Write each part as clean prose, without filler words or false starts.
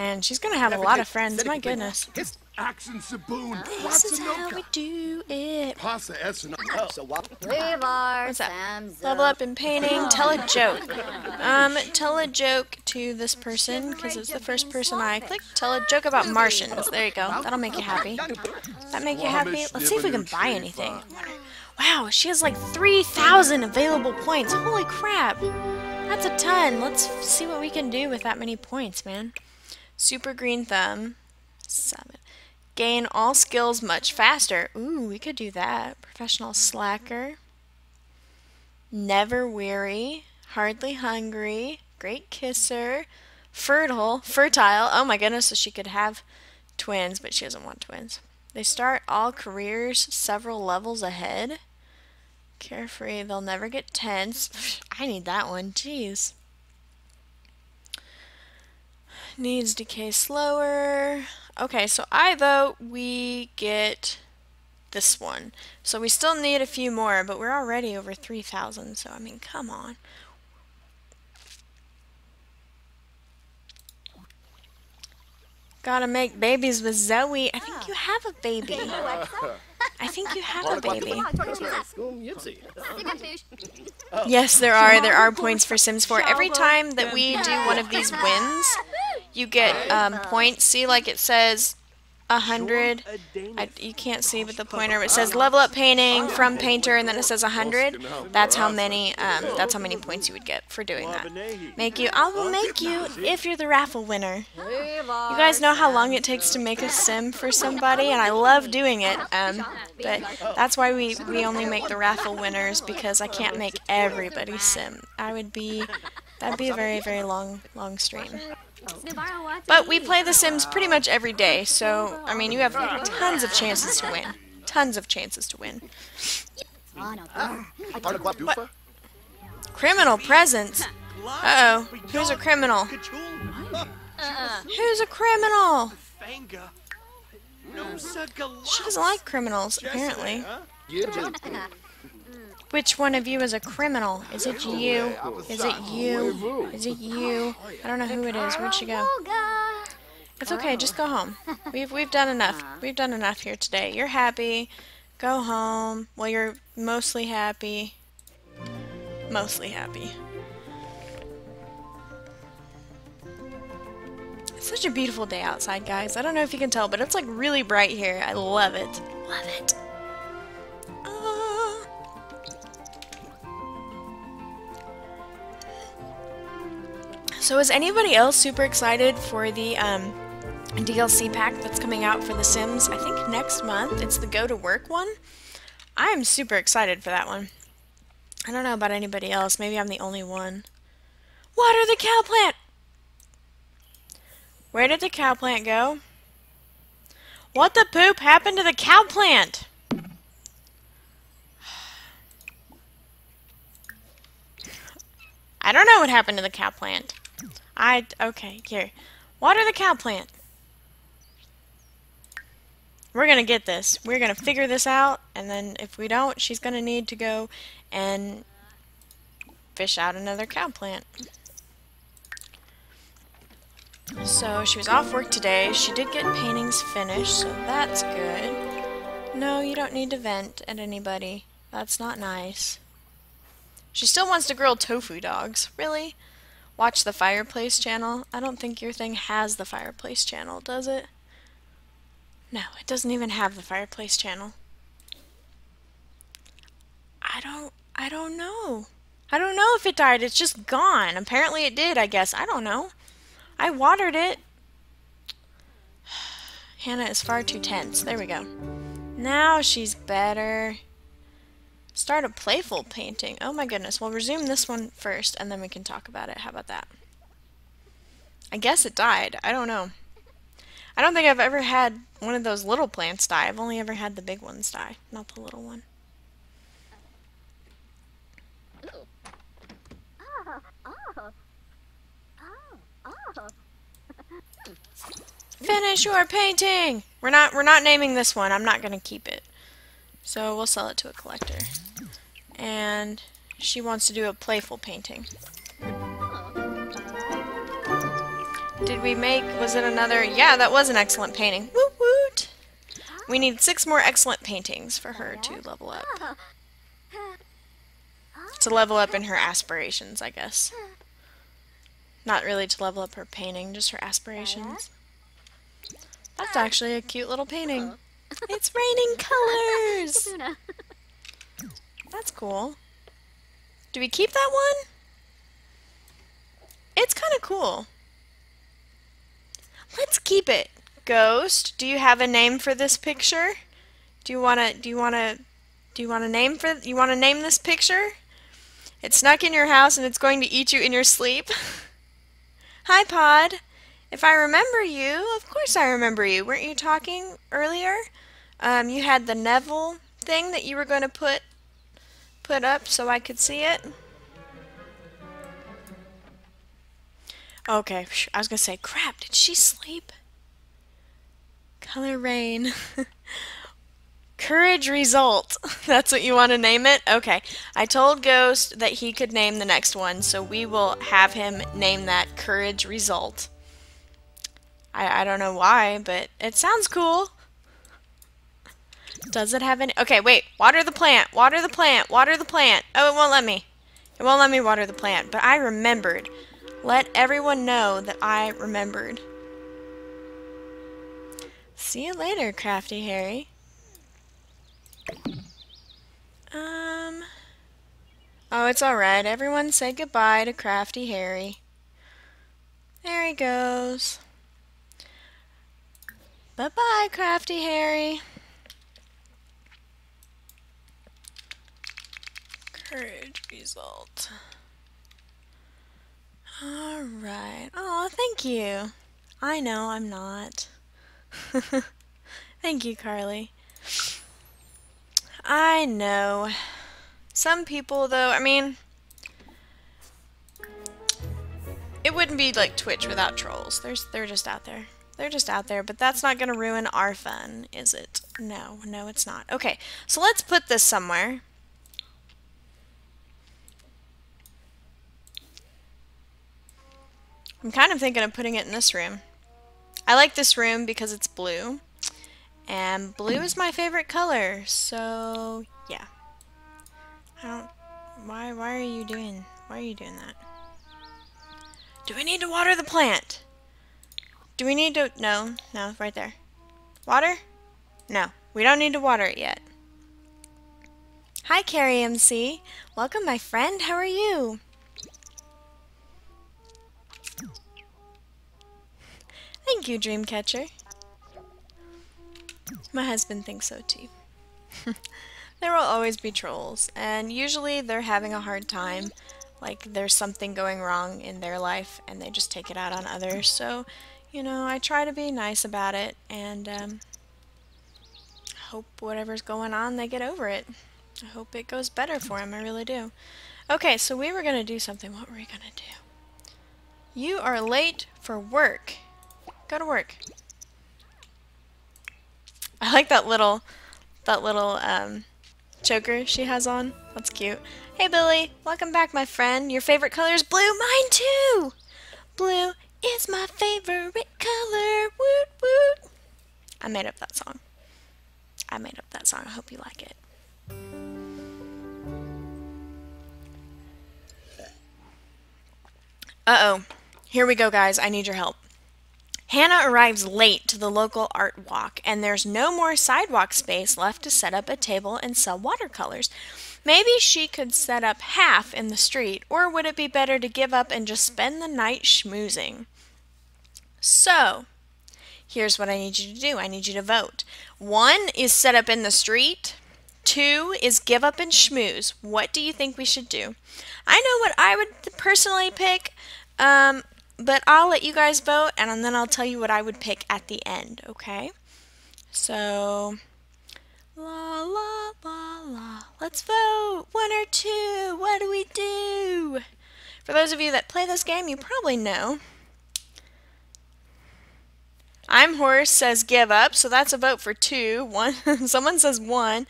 Man, she's gonna have a lot of friends. My goodness. It's axe and saboon. This is how we do it. Pasta S and what's that? Level up in painting. Tell a joke. Tell a joke to this person because it's the first person I clicked. Tell a joke about Martians. There you go. That'll make you happy. That make you happy. Let's see if we can buy anything. Wow, she has like 3,000 available points. Holy crap! That's a ton. Let's see what we can do with that many points, man. Super green thumb. Summon. Gain all skills much faster. Ooh, we could do that. Professional slacker. Never weary. Hardly hungry. Great kisser. Fertile. Oh my goodness, so she could have twins, but she doesn't want twins. They start all careers several levels ahead. Carefree, they'll never get tense. I need that one, jeez. Needs decay slower. Okay, so I vote we get this one. So we still need a few more, but we're already over 3,000, so I mean, come on. Gotta make babies with Zoe. I think you have a baby. I think you have a baby. Yes, there are points for Sims 4. Every time that we do one of these wins, you get points. See, like it says 100. You can't see with the pointer, but it says level up painting from painter, and then it says 100. That's how many. That's how many points you would get for doing that. I will make you if you're the raffle winner. You guys know how long it takes to make a sim for somebody, and I love doing it. But that's why we only make the raffle winners, because I can't make everybody sim. That'd be a very, very long stream. But we play The Sims pretty much every day, so, I mean, you have tons of chances to win. Tons of chances to win. What? Criminal presence? Uh-oh. Who's a criminal? Who's a criminal? She doesn't like criminals, apparently. Which one of you is a criminal? Is it you? Is it you? Is it you? I don't know who it is. Where'd she go? It's okay. Just go home. We've done enough. We've done enough here today. You're happy. Go home. Well, you're mostly happy. Mostly happy. It's such a beautiful day outside, guys. I don't know if you can tell, but it's like really bright here. I love it. Love it. So is anybody else super excited for the DLC pack that's coming out for The Sims? I think next month. It's the Go to Work one. I'm super excited for that one. I don't know about anybody else. Maybe I'm the only one. Water the cow plant! Where did the cow plant go? What the poop happened to the cow plant? I don't know what happened to the cow plant. Okay, here. Water the cow plant. We're gonna get this. We're gonna figure this out, and then if we don't, she's gonna need to go and fish out another cow plant. So she was off work today. She did get paintings finished, so that's good. No, you don't need to vent at anybody. That's not nice. She still wants to grill tofu dogs. Really? Watch the fireplace channel. I don't think your thing has the fireplace channel, does it? No, it doesn't even have the fireplace channel. I don't know. I don't know if it died. It's just gone. Apparently it did, I guess. I don't know. I watered it. Hannah is far too tense. There we go. Now she's better. Start a playful painting. Oh my goodness. We'll resume this one first, and then we can talk about it. How about that? I guess it died. I don't know. I don't think I've ever had one of those little plants die. I've only ever had the big ones die, not the little one. Finish your painting! We're not naming this one. I'm not going to keep it. So we'll sell it to a collector. And she wants to do a playful painting. did we make? Was it another? Yeah, that was an excellent painting. Woot woot! We need 6 more excellent paintings for her to level up. To level up in her aspirations, I guess. Not really to level up her painting, just her aspirations. That's actually a cute little painting. It's raining colors! That's cool. Do we keep that one? It's kind of cool. Let's keep it. Ghost, do you have a name for this picture? Do you want to name this picture? It snuck in your house and it's going to eat you in your sleep. Hi, Pod. If I remember you, of course I remember you. Weren't you talking earlier? You had the Neville thing that you were going to put up so I could see it. Okay, I was going to say, crap, did she sleep? Color rain. Courage result. That's what you want to name it? Okay. I told Ghost that he could name the next one, so we will have him name that Courage Result. I don't know why, but it sounds cool. Does it have any... Okay, wait. Water the plant. Water the plant. Water the plant. Oh, it won't let me. It won't let me water the plant, but I remembered. Let everyone know that I remembered. See you later, Crafty Harry. Oh, it's alright. Everyone say goodbye to Crafty Harry. There he goes. Bye-bye, Crafty Harry. Courage result. Alright. Oh, thank you. I know I'm not. Thank you, Carly. I know. Some people, though, I mean, it wouldn't be like Twitch without trolls. They're just out there. They're just out there, but that's not going to ruin our fun, is it? No, no, it's not. Okay, so let's put this somewhere. I'm kind of thinking of putting it in this room. I like this room because it's blue. And blue is my favorite color, so yeah. I don't... Why are you doing that? Do we need to water the plant? Do we need to... No, no, right there. Water? No, we don't need to water it yet. Hi, Carrie MC. Welcome, my friend. How are you? Thank you, Dreamcatcher. My husband thinks so, too. There will always be trolls, and usually they're having a hard time. Like, there's something going wrong in their life, and they just take it out on others, so... You know, I try to be nice about it, and hope whatever's going on, they get over it. I hope it goes better for them, I really do. Okay, so we were going to do something. What were we going to do? You are late for work. Go to work. I like that little choker she has on. That's cute. Hey, Billy. Welcome back, my friend. Your favorite color is blue. Mine, too! Blue is my favorite color, woot woot. I made up that song. I made up that song. I hope you like it. Uh-oh. Here we go, guys. I need your help. Hannah arrives late to the local art walk, and there's no more sidewalk space left to set up a table and sell watercolors. Maybe she could set up half in the street, or would it be better to give up and just spend the night schmoozing? So, here's what I need you to do. I need you to vote. 1 is set up in the street. 2 is give up and schmooze. What do you think we should do? I know what I would personally pick, but I'll let you guys vote, and then I'll tell you what I would pick at the end, okay? So... La, la, la, la. Let's vote! 1 or 2! What do we do? For those of you that play this game, you probably know. I'm Horse says give up, so that's a vote for 2. 1. Someone says 1.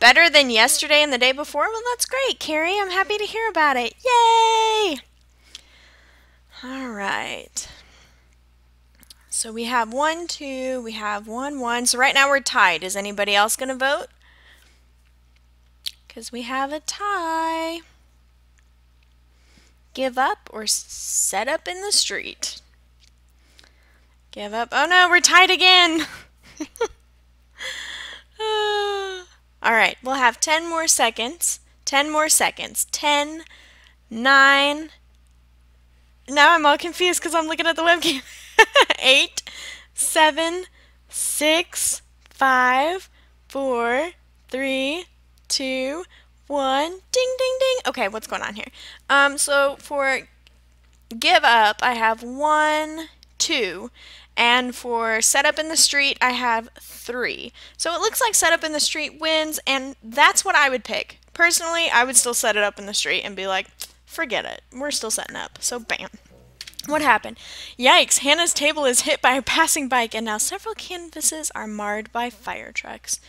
Better than yesterday and the day before? Well, that's great, Carrie. I'm happy to hear about it. Yay! Alright. So we have 1, 2, we have 1, 1. So right now we're tied. Is anybody else going to vote? Because we have a tie. Give up or set up in the street. Give up. Oh no, we're tied again. All right, we'll have 10 more seconds. 10 more seconds. 10, 9. Now I'm all confused because I'm looking at the webcam. 8, 7, 6, 5, 4, 3, 2, 1. Ding, ding, ding. Okay, what's going on here? So for give up, I have 1, 2. And for set up in the street, I have 3. So it looks like set up in the street wins, and that's what I would pick. Personally, I would still set it up in the street and be like, forget it. We're still setting up. So bam. What happened? Yikes, Hannah's table is hit by a passing bike, and now several canvases are marred by fire trucks.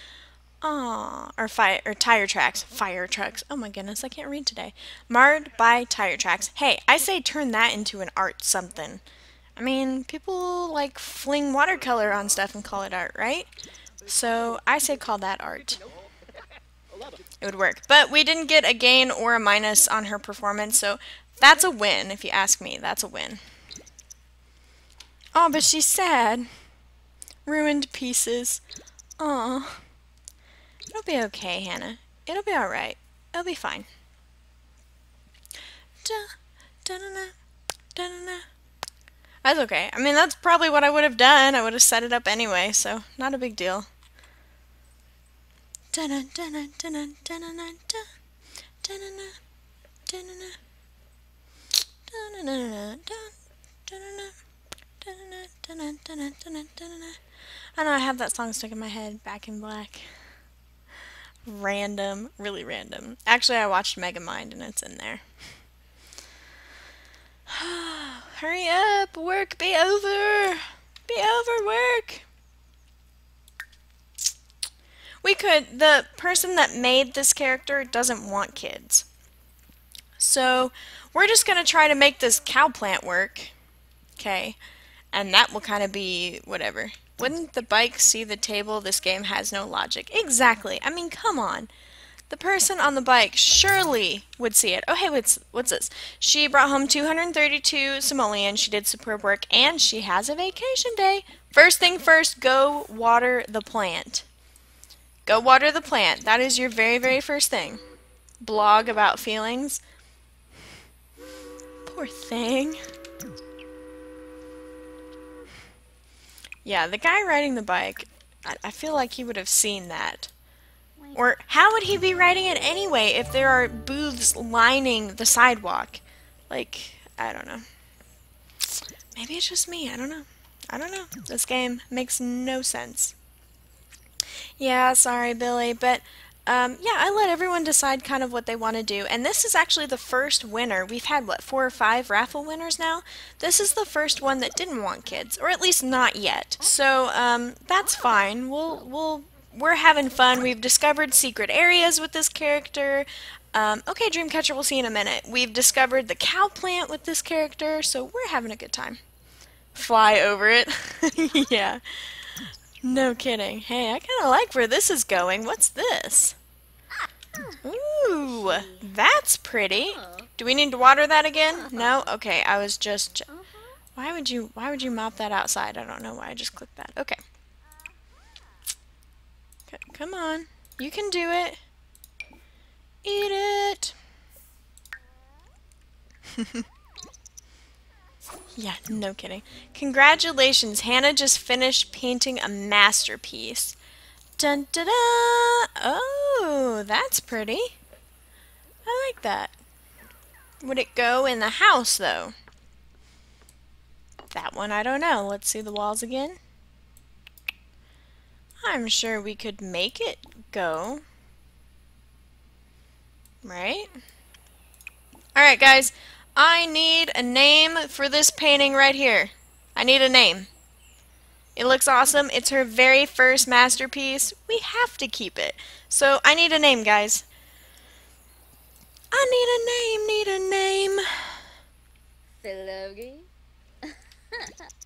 Aww. Or tire tracks. Fire trucks. Oh my goodness, I can't read today. Marred by tire tracks. Hey, I say turn that into an art something. I mean, people like fling watercolor on stuff and call it art, right? So I say call that art. It would work. But we didn't get a gain or a minus on her performance, so that's a win, if you ask me. That's a win. Oh, but she's sad. Ruined pieces. Aw. It'll be okay, Hannah. It'll be alright. It'll be fine. Da-da-na. Da-da-na. That's okay. I mean, that's probably what I would have done. I would have set it up anyway, so not a big deal. I know I have that song stuck in my head, Back in Black. Random, really random. Actually, I watched Megamind and it's in there. Hurry up, work be over. Be over, work. We could, the person that made this character doesn't want kids. So we're just going to try to make this cow plant work. Okay. And that will kind of be whatever. Wouldn't the bike see the table? This game has no logic. Exactly. I mean, come on. The person on the bike surely would see it. Oh, hey, what's this? She brought home 232 simoleons. She did superb work, and she has a vacation day. First thing first, go water the plant. Go water the plant. That is your very, very first thing. Blog about feelings. Poor thing. Yeah, the guy riding the bike, I feel like he would have seen that. Or how would he be riding it anyway if there are booths lining the sidewalk? Like, I don't know. Maybe it's just me. I don't know. I don't know. This game makes no sense. Yeah, sorry, Billy. But, yeah, I let everyone decide kind of what they want to do. And this is actually the first winner. We've had, what, 4 or 5 raffle winners now? This is the first one that didn't want kids. Or at least not yet. So, that's fine. We're having fun. We've discovered secret areas with this character. Okay, Dreamcatcher, we'll see you in a minute. We've discovered the cow plant with this character, so we're having a good time. Fly over it. Yeah. No kidding. Hey, I kind of like where this is going. What's this? Ooh, that's pretty. Do we need to water that again? No? Okay, I was just... Why would you mop that outside? I don't know why I just clicked that. Okay. Come on. You can do it. Eat it. Yeah, no kidding. Congratulations, Hannah just finished painting a masterpiece. Dun da da! Oh, that's pretty. I like that. Would it go in the house, though? That one, I don't know. Let's see the walls again. I'm sure we could make it go. Right? Alright, guys. I need a name for this painting right here. I need a name. It looks awesome. It's her very first masterpiece. We have to keep it. So, I need a name, guys. I need a name. Phil Logan.